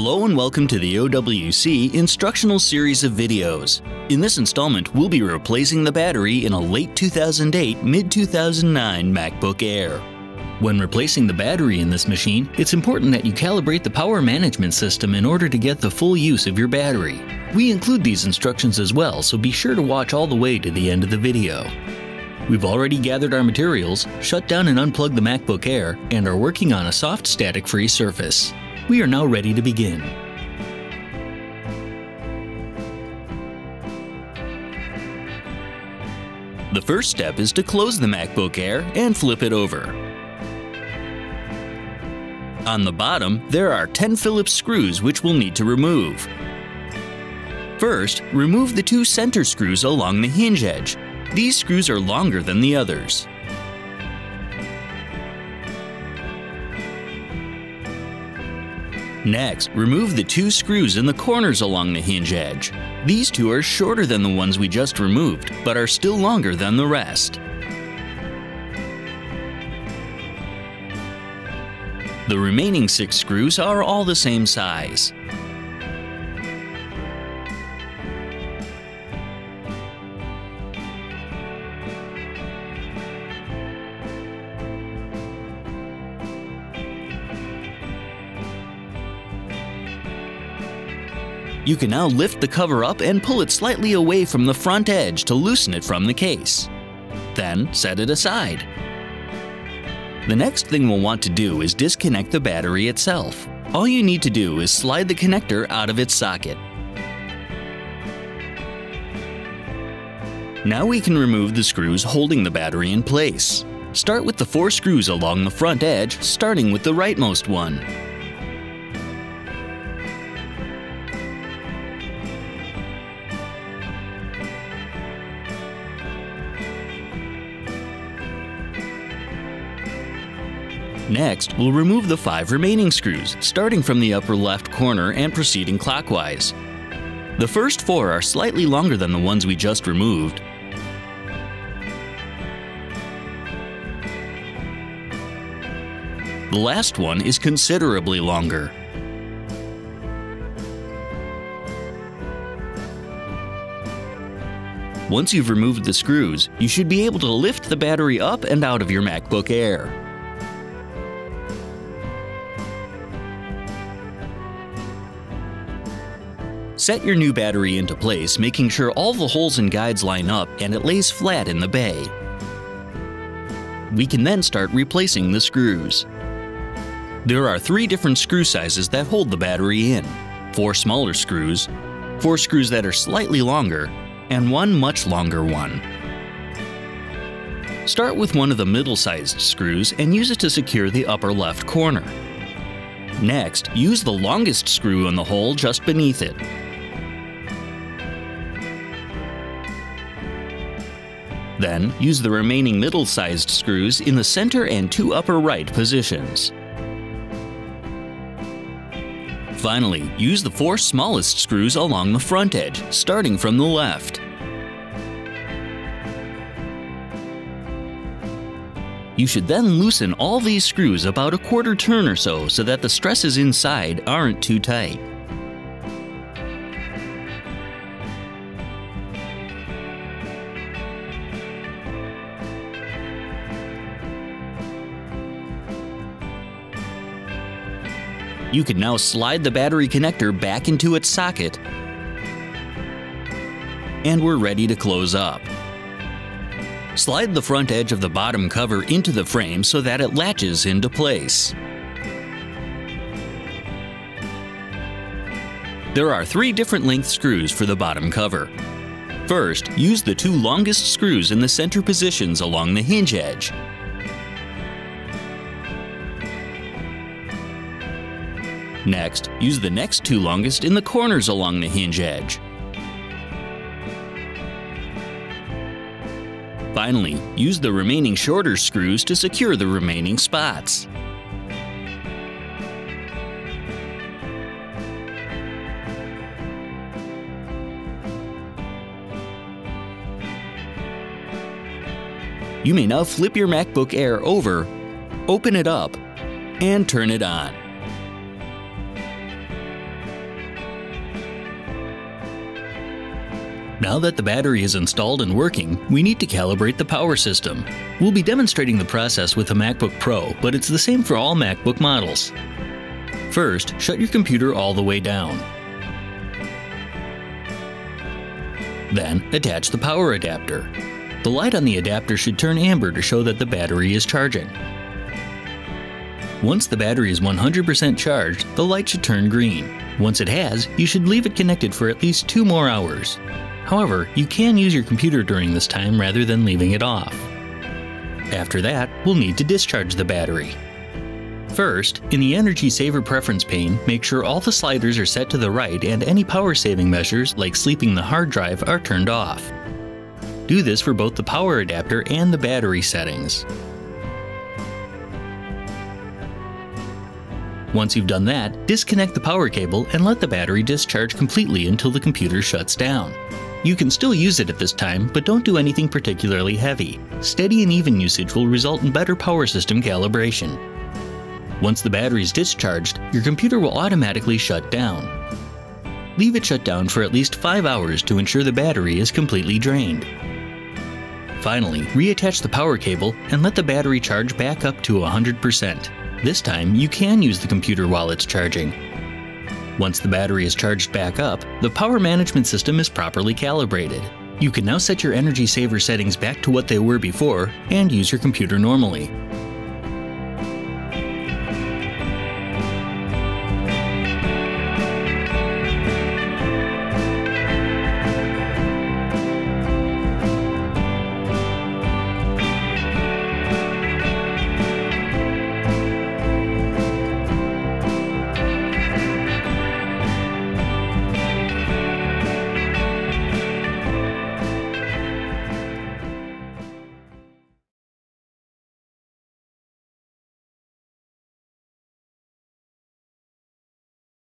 Hello and welcome to the OWC instructional series of videos. In this installment, we'll be replacing the battery in a late 2008, mid-2009 MacBook Air. When replacing the battery in this machine, it's important that you calibrate the power management system in order to get the full use of your battery. We include these instructions as well, so be sure to watch all the way to the end of the video. We've already gathered our materials, shut down and unplugged the MacBook Air, and are working on a soft, static-free surface. We are now ready to begin. The first step is to close the MacBook Air and flip it over. On the bottom, there are 10 Phillips screws which we'll need to remove. First, remove the two center screws along the hinge edge. These screws are longer than the others. Next, remove the two screws in the corners along the hinge edge. These two are shorter than the ones we just removed, but are still longer than the rest. The remaining 6 screws are all the same size. You can now lift the cover up and pull it slightly away from the front edge to loosen it from the case. Then set it aside. The next thing we'll want to do is disconnect the battery itself. All you need to do is slide the connector out of its socket. Now we can remove the screws holding the battery in place. Start with the 4 screws along the front edge, starting with the rightmost one. Next, we'll remove the 5 remaining screws, starting from the upper left corner and proceeding clockwise. The first 4 are slightly longer than the ones we just removed. The last one is considerably longer. Once you've removed the screws, you should be able to lift the battery up and out of your MacBook Air. Set your new battery into place, making sure all the holes and guides line up and it lays flat in the bay. We can then start replacing the screws. There are 3 different screw sizes that hold the battery in: 4 smaller screws, 4 screws that are slightly longer, and 1 much longer one. Start with one of the middle-sized screws and use it to secure the upper left corner. Next, use the longest screw in the hole just beneath it. Then, use the remaining middle-sized screws in the center and 2 upper right positions. Finally, use the 4 smallest screws along the front edge, starting from the left. You should then loosen all these screws about a quarter turn or so that the stresses inside aren't too tight. You can now slide the battery connector back into its socket, and we're ready to close up. Slide the front edge of the bottom cover into the frame so that it latches into place. There are 3 different length screws for the bottom cover. First, use the 2 longest screws in the center positions along the hinge edge. Next, use the next 2 longest in the corners along the hinge edge. Finally, use the remaining shorter screws to secure the remaining spots. You may now flip your MacBook Air over, open it up, and turn it on. Now that the battery is installed and working, we need to calibrate the power system. We'll be demonstrating the process with a MacBook Pro, but it's the same for all MacBook models. First, shut your computer all the way down. Then, attach the power adapter. The light on the adapter should turn amber to show that the battery is charging. Once the battery is 100% charged, the light should turn green. Once it has, you should leave it connected for at least 2 more hours. However, you can use your computer during this time rather than leaving it off. After that, we'll need to discharge the battery. First, in the Energy Saver preference pane, make sure all the sliders are set to the right and any power saving measures, like sleeping the hard drive, are turned off. Do this for both the power adapter and the battery settings. Once you've done that, disconnect the power cable and let the battery discharge completely until the computer shuts down. You can still use it at this time, but don't do anything particularly heavy. Steady and even usage will result in better power system calibration. Once the battery is discharged, your computer will automatically shut down. Leave it shut down for at least 5 hours to ensure the battery is completely drained. Finally, reattach the power cable and let the battery charge back up to 100%. This time, you can use the computer while it's charging. Once the battery is charged back up, the power management system is properly calibrated. You can now set your Energy Saver settings back to what they were before and use your computer normally.